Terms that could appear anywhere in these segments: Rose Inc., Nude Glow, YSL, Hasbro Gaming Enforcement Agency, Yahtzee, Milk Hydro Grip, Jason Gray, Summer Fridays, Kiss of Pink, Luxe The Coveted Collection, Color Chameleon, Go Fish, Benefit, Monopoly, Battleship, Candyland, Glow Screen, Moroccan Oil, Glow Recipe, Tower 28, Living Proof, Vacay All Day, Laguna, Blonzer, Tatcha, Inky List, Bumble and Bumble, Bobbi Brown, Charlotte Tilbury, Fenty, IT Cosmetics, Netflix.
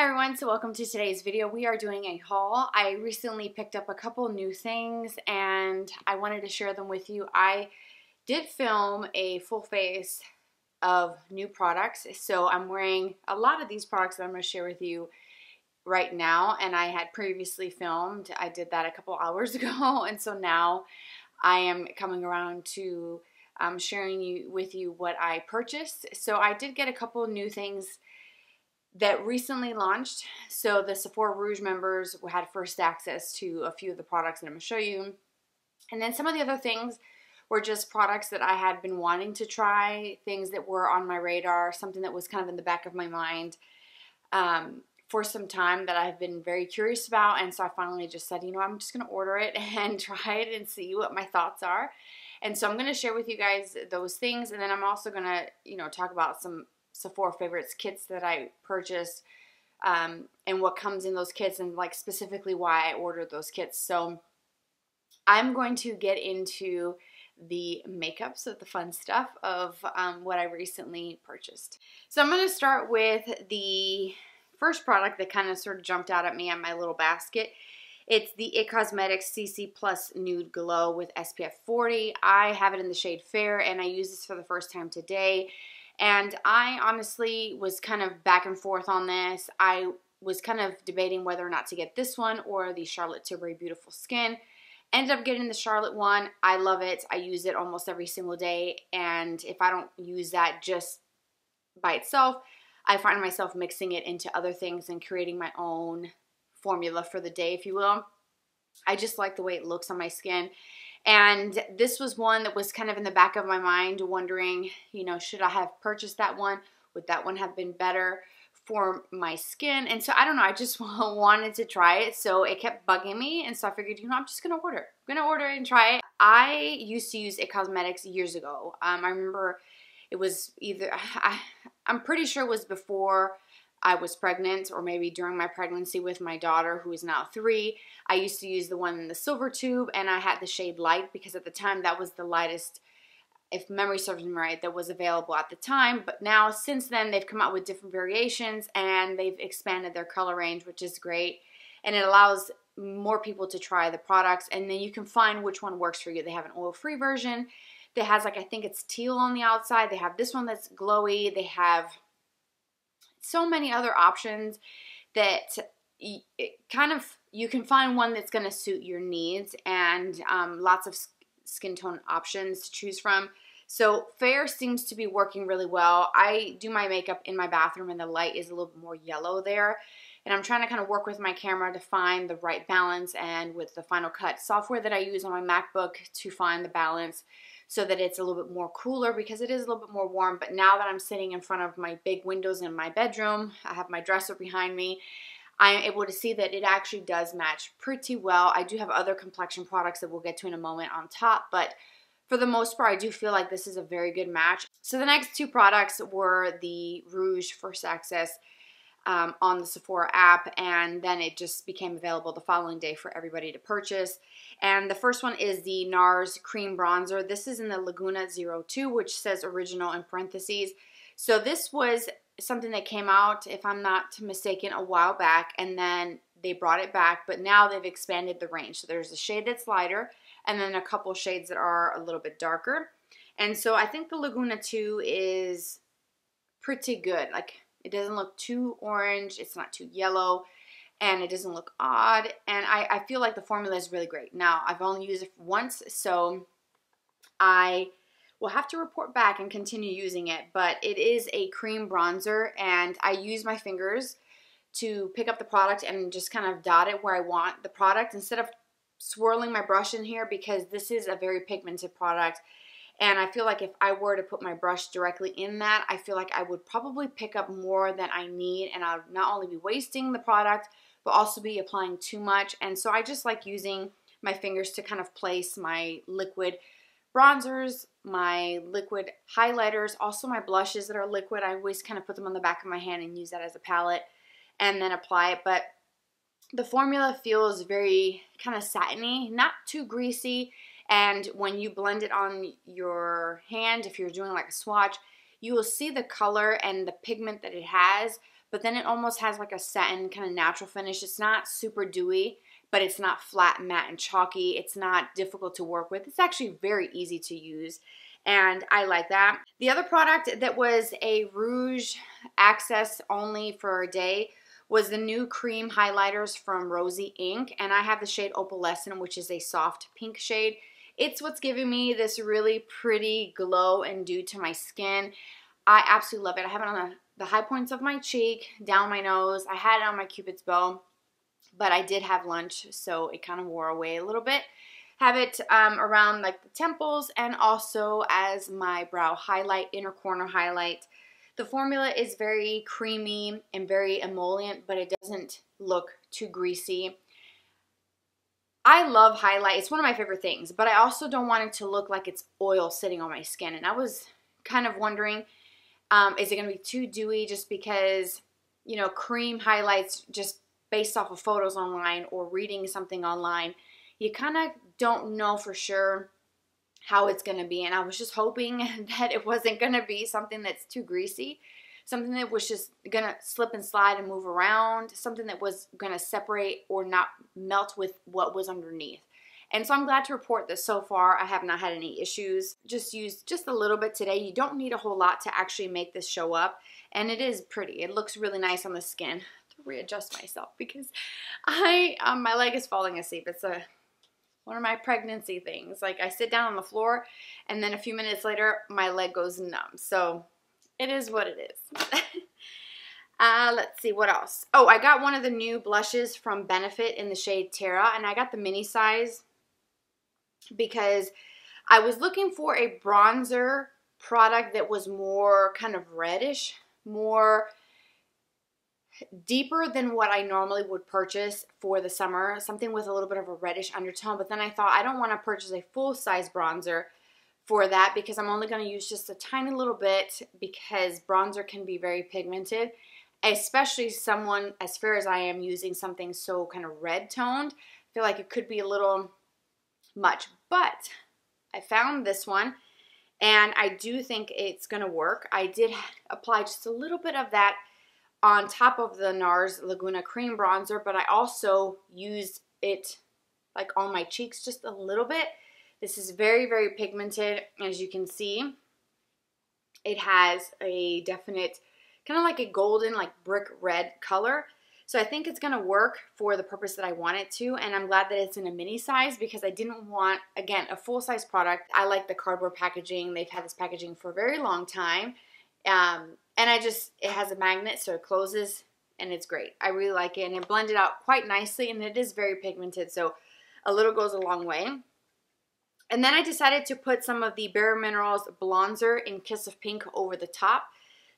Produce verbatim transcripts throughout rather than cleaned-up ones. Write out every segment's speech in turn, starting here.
Hi everyone, so welcome to today's video. We are doing a haul. I recently picked up a couple new things and I wanted to share them with you. I did film a full face of new products, so I'm wearing a lot of these products that I'm going to share with you right now, and I had previously filmed. I did that a couple hours ago, and so now I am coming around to um, sharing you, with you what I purchased. So I did get a couple new things that recently launched. So the Sephora Rouge members had first access to a few of the products that I'm going to show you. And then some of the other things were just products that I had been wanting to try, things that were on my radar, something that was kind of in the back of my mind um, for some time that I've been very curious about. And so I finally just said, you know, I'm just going to order it and try it and see what my thoughts are. And so I'm going to share with you guys those things. And then I'm also going to, you know, talk about some Sephora favorites kits that I purchased um, and what comes in those kits and like specifically why I ordered those kits. So I'm going to get into the makeup, so the fun stuff of um, what I recently purchased. So I'm going to start with the first product that kind of sort of jumped out at me on my little basket. It's the I T Cosmetics C C plus Nude Glow with S P F forty. I have it in the shade Fair and I used this for the first time today. And I honestly was kind of back and forth on this. I was kind of debating whether or not to get this one or the Charlotte Tilbury Beautiful Skin. Ended up getting the Charlotte one. I love it. I use it almost every single day. And if I don't use that just by itself, I find myself mixing it into other things and creating my own formula for the day, if you will. I just like the way it looks on my skin. And this was one that was kind of in the back of my mind wondering, you know, should I have purchased that one? Would that one have been better for my skin? And so I don't know, I just wanted to try it. So it kept bugging me. And so I figured, you know, I'm just going to order. I'm going to order it and try it. I used to use I T Cosmetics years ago. Um, I remember it was either, I, I'm pretty sure it was before I was pregnant or maybe during my pregnancy with my daughter who is now three. I used to use the one in the silver tube and I had the shade light because at the time that was the lightest, if memory serves me right, that was available at the time. But now since then they've come out with different variations and they've expanded their color range, which is great. And it allows more people to try the products and then you can find which one works for you. They have an oil-free version that has like, I think it's teal on the outside. They have this one that's glowy. They have so many other options that it kind of you can find one that's going to suit your needs and um, lots of skin tone options to choose from. So Fair seems to be working really well. I do my makeup in my bathroom and the light is a little bit more yellow there. And I'm trying to kind of work with my camera to find the right balance and with the Final Cut software that I use on my MacBook to find the balance so that it's a little bit more cooler because it is a little bit more warm. But now that I'm sitting in front of my big windows in my bedroom, I have my dresser behind me, I am able to see that it actually does match pretty well. I do have other complexion products that we'll get to in a moment on top, but for the most part, I do feel like this is a very good match. So the next two products were the Rouge First Access um, on the Sephora app, and then it just became available the following day for everybody to purchase. And the first one is the NARS Cream Bronzer. This is in the Laguna two, which says original in parentheses. So this was something that came out, if I'm not mistaken, a while back, and then they brought it back, but now they've expanded the range. So there's a shade that's lighter, and then a couple shades that are a little bit darker. And so I think the Laguna two is pretty good. Like, it doesn't look too orange, it's not too yellow, and it doesn't look odd. And I, I feel like the formula is really great. Now, I've only used it once, so I will have to report back and continue using it. But it is a cream bronzer, and I use my fingers to pick up the product and just kind of dot it where I want the product instead of swirling my brush in here because this is a very pigmented product and I feel like if I were to put my brush directly in that, I feel like I would probably pick up more than I need and I'll not only be wasting the product but also be applying too much. And so I just like using my fingers to kind of place my liquid bronzers, my liquid highlighters, also my blushes that are liquid. I always kind of put them on the back of my hand and use that as a palette and then apply it. But the formula feels very kind of satiny, not too greasy, and when you blend it on your hand, if you're doing like a swatch, you will see the color and the pigment that it has, but then it almost has like a satin kind of natural finish. It's not super dewy, but it's not flat, matte, and chalky. It's not difficult to work with. It's actually very easy to use, and I like that. The other product that was a rouge access only for a day was the new cream highlighters from Rose Incorporated, and I have the shade Opalescent, which is a soft pink shade. It's what's giving me this really pretty glow and dew to my skin. I absolutely love it. I have it on the, the high points of my cheek, down my nose. I had it on my Cupid's bow, but I did have lunch, so it kind of wore away a little bit. Have it um, around like the temples and also as my brow highlight, inner corner highlight. The formula is very creamy and very emollient, but it doesn't look too greasy. I love highlight. It's one of my favorite things, but I also don't want it to look like it's oil sitting on my skin. And I was kind of wondering, um, is it going to be too dewy just because, you know, cream highlights just based off of photos online or reading something online, you kind of don't know for sure how it's going to be. And I was just hoping that it wasn't going to be something that's too greasy, something that was just going to slip and slide and move around, something that was going to separate or not melt with what was underneath. And so I'm glad to report that so far I have not had any issues. Just used just a little bit today. You don't need a whole lot to actually make this show up. And it is pretty. It looks really nice on the skin. To readjust myself because I um, my leg is falling asleep. It's a one of my pregnancy things. Like I sit down on the floor and then a few minutes later my leg goes numb. So it is what it is. uh, let's see what else. Oh, I got one of the new blushes from Benefit in the shade Terra, and I got the mini size because I was looking for a bronzer product that was more kind of reddish, more deeper than what I normally would purchase for the summer, something with a little bit of a reddish undertone. But then I thought I don't want to purchase a full-size bronzer for that because I'm only going to use just a tiny little bit because bronzer can be very pigmented, especially someone as fair as I am using something so kind of red toned. I feel like it could be a little much, but I found this one and I do think it's going to work. I did apply just a little bit of that on top of the NARS Laguna Cream Bronzer, but I also used it like on my cheeks just a little bit. This is very, very pigmented. As you can see, it has a definite kind of like a golden, like brick red color. So I think it's going to work for the purpose that I want it to, and I'm glad that it's in a mini size because I didn't want, again, a full-size product. I like the cardboard packaging. They've had this packaging for a very long time. Um, and I just, it has a magnet so it closes and it's great. I really like it and it blended out quite nicely and it is very pigmented, so a little goes a long way. And then I decided to put some of the Bare Minerals Blonzer in Kiss of Pink over the top.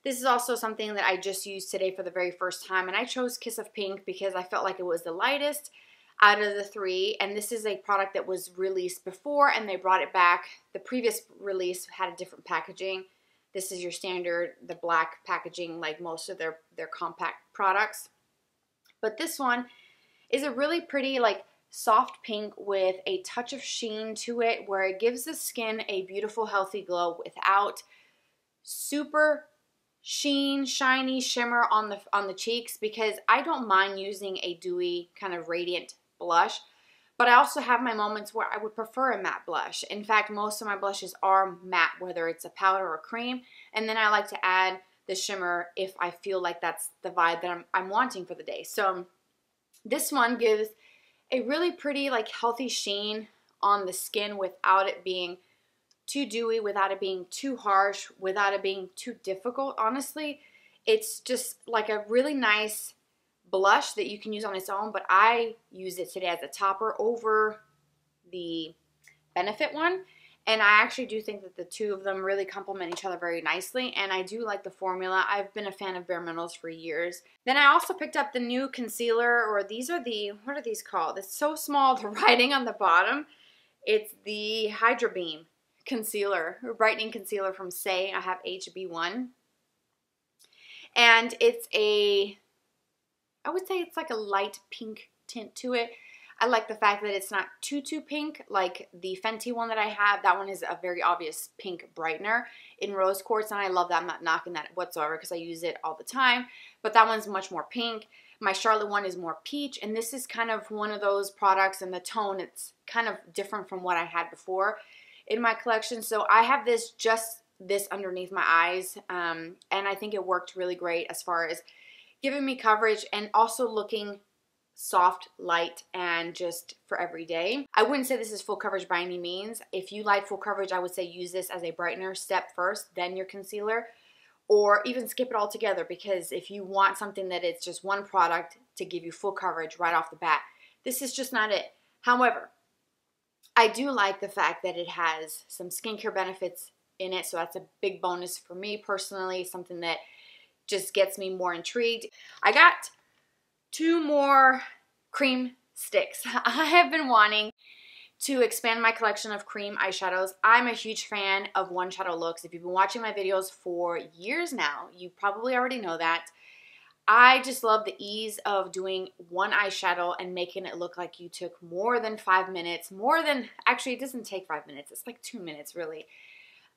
This is also something that I just used today for the very first time, and I chose Kiss of Pink because I felt like it was the lightest out of the three, and this is a product that was released before and they brought it back. The previous release had a different packaging. This is your standard, the black packaging, like most of their, their compact products. But this one is a really pretty, like, soft pink with a touch of sheen to it where it gives the skin a beautiful, healthy glow without super sheen, shiny shimmer on the, on the cheeks, because I don't mind using a dewy kind of radiant blush. But I also have my moments where I would prefer a matte blush. In fact, most of my blushes are matte, whether it's a powder or a cream. And then I like to add the shimmer if I feel like that's the vibe that I'm, I'm wanting for the day. So this one gives a really pretty, like, healthy sheen on the skin without it being too dewy, without it being too harsh, without it being too difficult. Honestly, it's just like a really nice blush that you can use on its own, but I used it today as a topper over the Benefit one, and I actually do think that the two of them really complement each other very nicely, and I do like the formula. I've been a fan of Bare Minerals for years. Then I also picked up the new concealer, or these are the, what are these called? It's so small, the writing on the bottom. It's the Hydrabeam concealer, brightening concealer from Saie. I have H B one, and it's a, I would say it's like a light pink tint to it. I like the fact that it's not too, too pink, like the Fenty one that I have. That one is a very obvious pink brightener in rose quartz, and I love that. I'm not knocking that whatsoever because I use it all the time, but that one's much more pink. My Charlotte one is more peach, and this is kind of one of those products, and the tone, it's kind of different from what I had before in my collection. So I have this, just this underneath my eyes, um, and I think it worked really great as far as giving me coverage and also looking soft, light, and just for every day. I wouldn't say this is full coverage by any means. If you like full coverage, I would say use this as a brightener step first, then your concealer, or even skip it all together, because if you want something that it's just one product to give you full coverage right off the bat, this is just not it. However, I do like the fact that it has some skincare benefits in it, so that's a big bonus for me personally, something that just gets me more intrigued. I got two more cream sticks. I have been wanting to expand my collection of cream eyeshadows. I'm a huge fan of one shadow looks. If you've been watching my videos for years now, you probably already know that. I just love the ease of doing one eyeshadow and making it look like you took more than five minutes, more than, actually it doesn't take five minutes, it's like two minutes really.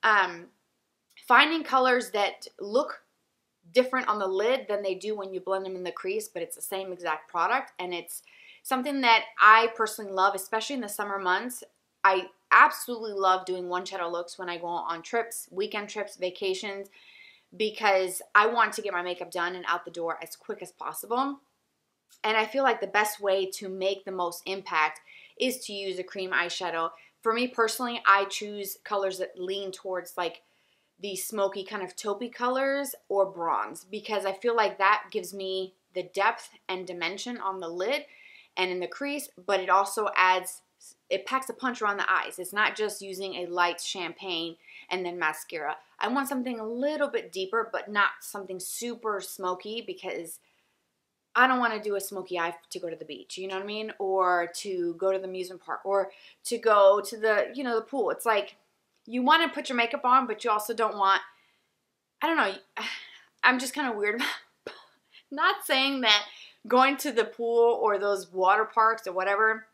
Um, finding colors that look different on the lid than they do when you blend them in the crease, but it's the same exact product, and it's something that I personally love, especially in the summer months. I absolutely love doing one shadow looks when I go on trips, weekend trips, vacations, because I want to get my makeup done and out the door as quick as possible. And I feel like the best way to make the most impact is to use a cream eyeshadow. For me personally, I choose colors that lean towards like the smoky kind of taupey colors or bronze, because I feel like that gives me the depth and dimension on the lid and in the crease, but it also adds, it packs a punch around the eyes. It's not just using a light champagne and then mascara. I want something a little bit deeper, but not something super smoky, because I don't want to do a smoky eye to go to the beach, you know what I mean? Or to go to the amusement park, or to go to the, you know, the pool. It's like, you want to put your makeup on, but you also don't want, I don't know, I'm just kind of weird about, not saying that going to the pool or those water parks or whatever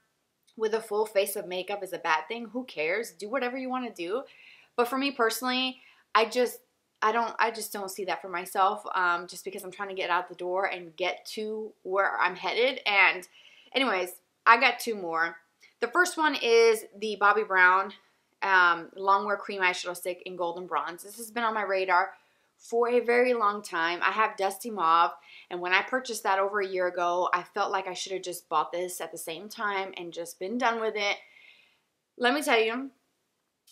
with a full face of makeup is a bad thing. Who cares? Do whatever you want to do. But for me personally, I just, I don't, I just don't see that for myself, um, just because I'm trying to get out the door and get to where I'm headed. And anyways, I got two more. The first one is the Bobbi Brown Um, Longwear Cream Eyeshadow Stick in Gold and Bronze. This has been on my radar for a very long time. I have Dusty Mauve, and when I purchased that over a year ago, I felt like I should have just bought this at the same time and just been done with it. Let me tell you,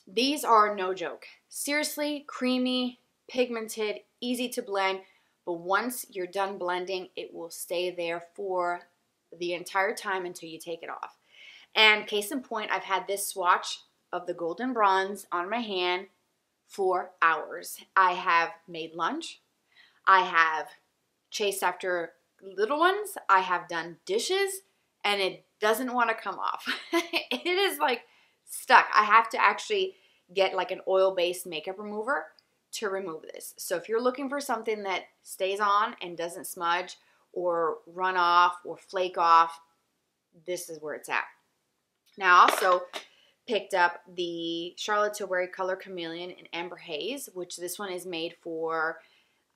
these are no joke. Seriously, creamy, pigmented, easy to blend, but once you're done blending, it will stay there for the entire time until you take it off. And case in point, I've had this swatch of the golden bronze on my hand for hours. I have made lunch, I have chased after little ones, I have done dishes, and it doesn't want to come off. It is like stuck. I have to actually get like an oil-based makeup remover to remove this. So if you're looking for something that stays on and doesn't smudge or run off or flake off, this is where it's at. Now also, picked up the Charlotte Tilbury Color Chameleon in Amber Haze, which this one is made for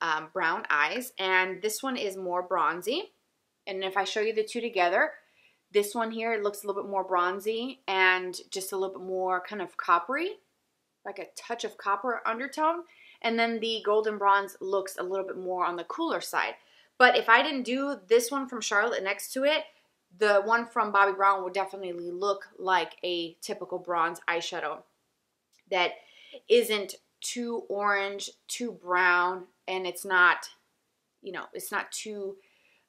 um, brown eyes, and this one is more bronzy. And if I show you the two together, this one here, it looks a little bit more bronzy and just a little bit more kind of coppery, like a touch of copper undertone, and then the golden bronze looks a little bit more on the cooler side. But if I didn't do this one from Charlotte next to it, the one from Bobbi Brown would definitely look like a typical bronze eyeshadow that isn't too orange, too brown, and it's not, you know, it's not too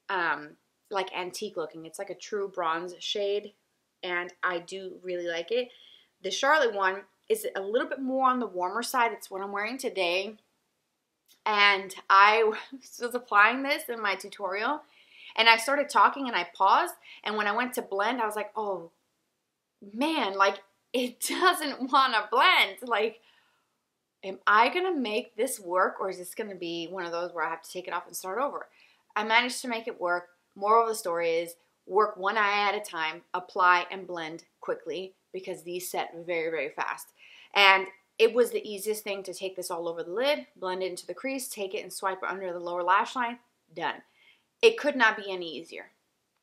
um, like antique looking. It's like a true bronze shade, and I do really like it. The Charlotte one is a little bit more on the warmer side. It's what I'm wearing today, and I was applying this in my tutorial, and I started talking and I paused, and when I went to blend, I was like, oh man, like it doesn't want to blend. Like, am I going to make this work, or is this going to be one of those where I have to take it off and start over? I managed to make it work. Moral of the story is, work one eye at a time, apply and blend quickly because these set very, very fast. And it was the easiest thing to take this all over the lid, blend it into the crease, take it and swipe it under the lower lash line, done. It could not be any easier.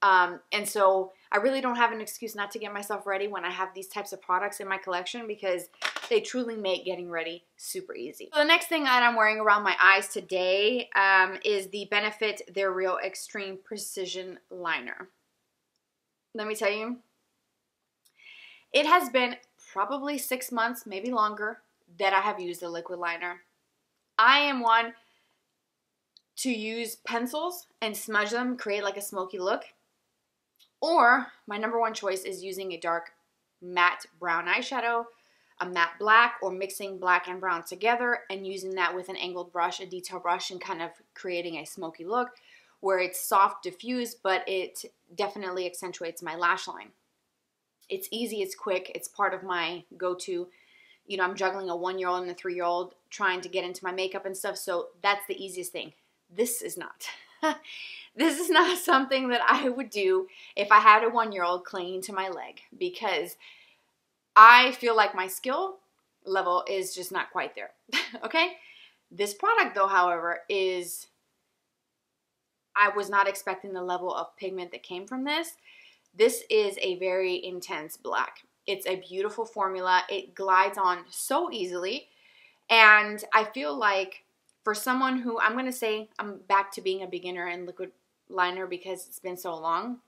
Um, and so I really don't have an excuse not to get myself ready when I have these types of products in my collection because they truly make getting ready super easy. So the next thing that I'm wearing around my eyes today um, is the Benefit They're Real Extreme Precision Liner. Let me tell you, it has been probably six months, maybe longer, that I have used a liquid liner. I am one to use pencils and smudge them, create like a smoky look. Or my number one choice is using a dark matte brown eyeshadow, a matte black, or mixing black and brown together and using that with an angled brush, a detail brush, and kind of creating a smoky look where it's soft, diffused, but it definitely accentuates my lash line. It's easy, it's quick, it's part of my go-to. You know, I'm juggling a one-year-old and a three-year-old trying to get into my makeup and stuff, so that's the easiest thing. This is not. This is not something that I would do if I had a one-year-old clinging to my leg because I feel like my skill level is just not quite there, okay? This product, though, however, is... I was not expecting the level of pigment that came from this. This is a very intense black. It's a beautiful formula. It glides on so easily, and I feel like for someone who, I'm going to say I'm back to being a beginner in liquid liner because it's been so long,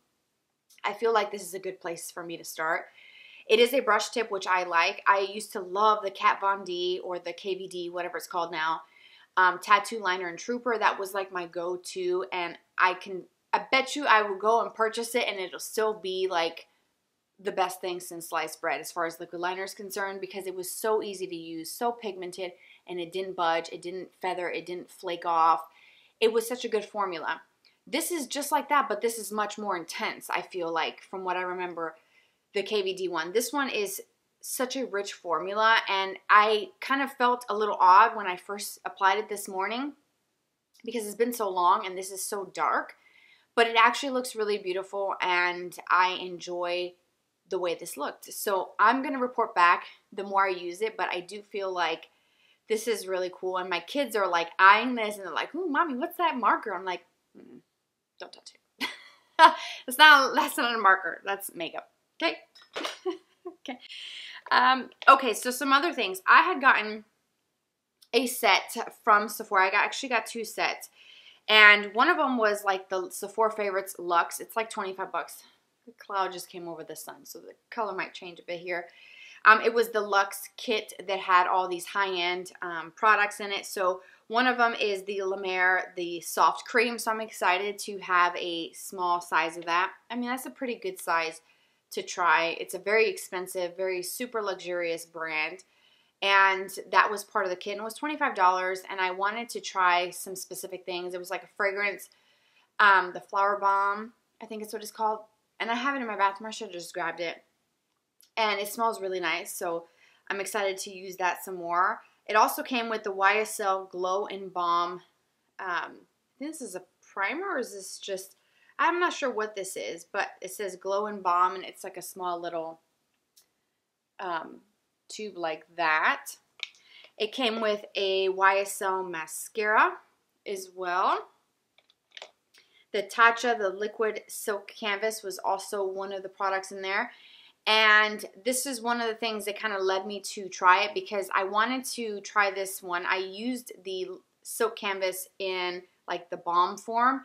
I feel like this is a good place for me to start. It is a brush tip, which I like. I used to love the Kat Von D or the K V D, whatever it's called now, um, Tattoo Liner and Trooper. That was like my go-to, and I can, I bet you I will go and purchase it and it'll still be like the best thing since sliced bread as far as liquid liner is concerned because it was so easy to use, so pigmented, and it didn't budge, it didn't feather, it didn't flake off. It was such a good formula. This is just like that, but this is much more intense, I feel like, from what I remember, the K V D one. This one is such a rich formula, and I kind of felt a little odd when I first applied it this morning because it's been so long and this is so dark, but it actually looks really beautiful, and I enjoy the way this looked. So I'm going to report back the more I use it, but I do feel like this is really cool, and my kids are like eyeing this, and they're like, "Ooh, mommy, what's that marker?" I'm like, mm, "Don't touch it. That's not that's not a marker. That's makeup." Okay, okay, um, okay. So some other things. I had gotten a set from Sephora. I got, actually got two sets, and one of them was like the Sephora Favorites Luxe. It's like twenty-five bucks. The cloud just came over the sun, so the color might change a bit here. Um, it was the Luxe kit that had all these high-end um, products in it. So one of them is the La Mer, the soft cream. So I'm excited to have a small size of that. I mean, that's a pretty good size to try. It's a very expensive, very super luxurious brand. And that was part of the kit. And it was twenty-five dollars. And I wanted to try some specific things. It was like a fragrance, um, the Flower Bomb, I think it's what it's called. And I have it in my bathroom. I should have just grabbed it. And it smells really nice, so I'm excited to use that some more. It also came with the Y S L Glow and Balm. Um, I think this is a primer, or is this just, I'm not sure what this is, but it says Glow and Balm, and it's like a small little um, tube like that. It came with a Y S L mascara as well. The Tatcha, the Liquid Silk Canvas, was also one of the products in there. And this is one of the things that kind of led me to try it because I wanted to try this one. I used the Silk Canvas in like the balm form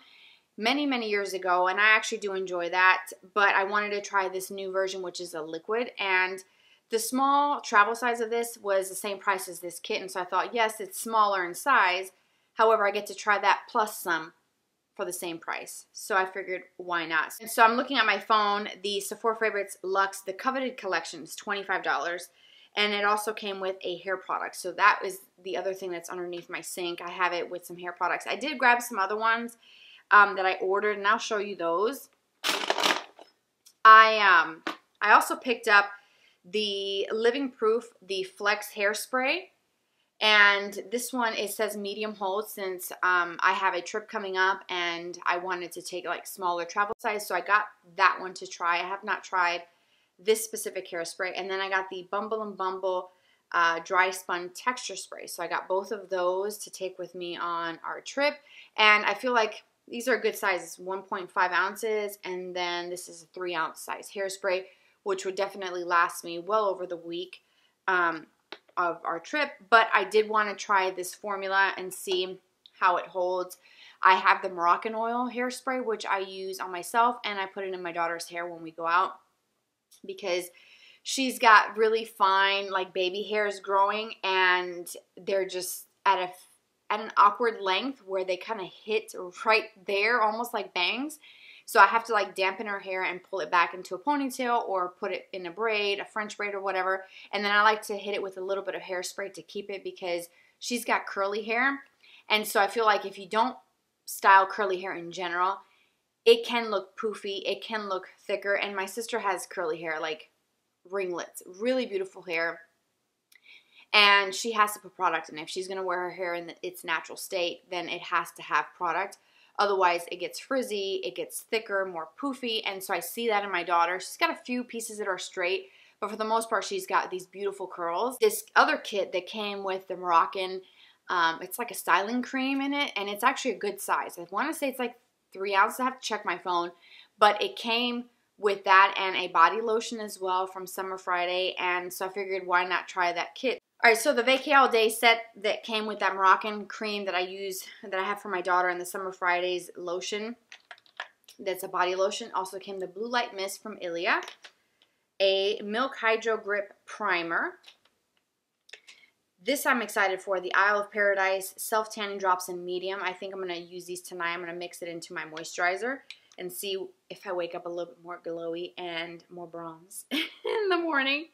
many, many years ago, and I actually do enjoy that. But I wanted to try this new version, which is a liquid. And the small travel size of this was the same price as this kit. And so I thought, yes, it's smaller in size. However, I get to try that plus some for the same price. So I figured, why not? And so I'm looking at my phone, the Sephora Favorites Luxe, the Coveted Collection is twenty-five dollars. And it also came with a hair product. So that is the other thing that's underneath my sink. I have it with some hair products. I did grab some other ones um, that I ordered, and I'll show you those. I, um, I also picked up the Living Proof, the Flex hairspray. And this one, it says medium hold since um, I have a trip coming up and I wanted to take like smaller travel size. So I got that one to try. I have not tried this specific hairspray. And then I got the Bumble and Bumble uh, Dry Spun Texture Spray. So I got both of those to take with me on our trip. And I feel like these are good sizes, one point five ounces. And then this is a three ounce size hairspray, which would definitely last me well over the week. Um, of our trip, but I did want to try this formula and see how it holds. I have the Moroccan Oil hairspray, which I use on myself, and I put it in my daughter's hair when we go out because she's got really fine like baby hairs growing, and they're just at a at an awkward length where they kind of hit right there, almost like bangs. So I have to like dampen her hair and pull it back into a ponytail or put it in a braid, a French braid or whatever. And then I like to hit it with a little bit of hairspray to keep it because she's got curly hair. And so I feel like if you don't style curly hair in general, it can look poofy, it can look thicker. And my sister has curly hair, like ringlets, really beautiful hair. And she has to put product in. If she's going to wear her hair in its natural state, then it has to have product. Otherwise, it gets frizzy, it gets thicker, more poofy, and so I see that in my daughter. She's got a few pieces that are straight, but for the most part, she's got these beautiful curls. This other kit that came with the Moroccan, um, it's like a styling cream in it, and it's actually a good size. I want to say it's like three ounces. I have to check my phone, but it came with that and a body lotion as well from Summer Friday, and so I figured vwhy not try that kit. All right, so the Vacay All Day set that came with that Moroccan cream that I use, that I have for my daughter, and the Summer Fridays lotion, that's a body lotion. Also came the Blue Light Mist from Ilia, a Milk Hydro Grip Primer. This I'm excited for, the Isle of Paradise Self Tanning Drops in Medium. I think I'm going to use these tonight. I'm going to mix it into my moisturizer and see if I wake up a little bit more glowy and more bronze in the morning.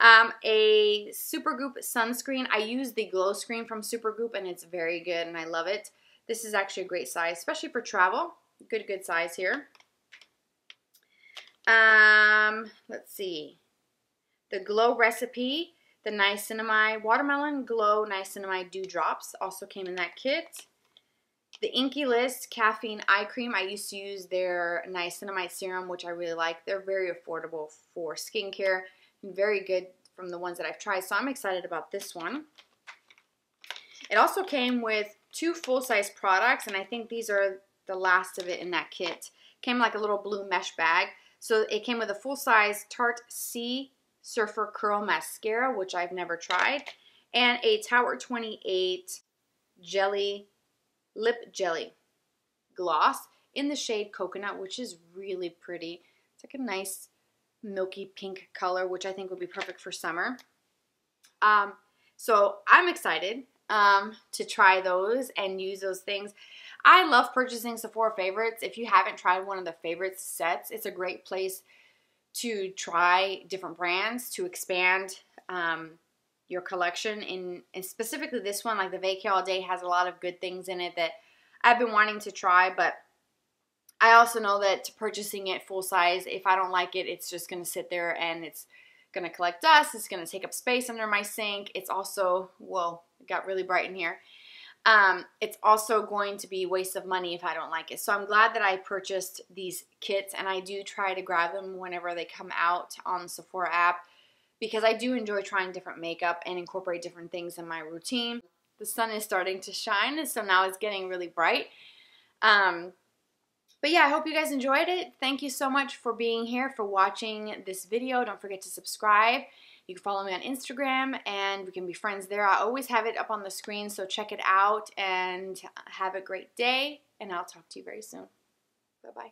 Um, a Supergoop sunscreen. I use the glow screen from Supergoop and it's very good and I love it. This is actually a great size, especially for travel. Good, good size here. Um, let's see. The Glow Recipe, the Niacinamide Watermelon Glow Niacinamide Dew Drops also came in that kit. The Inky List Caffeine Eye Cream. I used to use their Niacinamide Serum, which I really like. They're very affordable for skincare. Very good from the ones that I've tried, so I'm excited about this one. It also came with two full-size products, and I think these are the last of it in that kit. Came like a little blue mesh bag. So it came with a full-size Tarte Sea Surfer Curl Mascara, which I've never tried, and a Tower twenty-eight Jelly Lip Jelly Gloss in the shade Coconut, which is really pretty. It's like a nice milky pink color, which I think would be perfect for summer. Um, so I'm excited um, to try those and use those things. I love purchasing Sephora favorites. If you haven't tried one of the favorites sets, it's a great place to try different brands, to expand um, your collection. In, and specifically this one, like the Vacay All Day, has a lot of good things in it that I've been wanting to try, but I also know that purchasing it full size, if I don't like it, it's just going to sit there and it's going to collect dust. It's going to take up space under my sink. It's also, well, it got really bright in here. Um, it's also going to be a waste of money if I don't like it. So I'm glad that I purchased these kits, and I do try to grab them whenever they come out on the Sephora app because I do enjoy trying different makeup and incorporate different things in my routine. The sun is starting to shine, so now it's getting really bright. Um... But yeah, I hope you guys enjoyed it. Thank you so much for being here, for watching this video. Don't forget to subscribe. You can follow me on Instagram, and we can be friends there. I always have it up on the screen, so check it out, and have a great day, and I'll talk to you very soon. Bye-bye.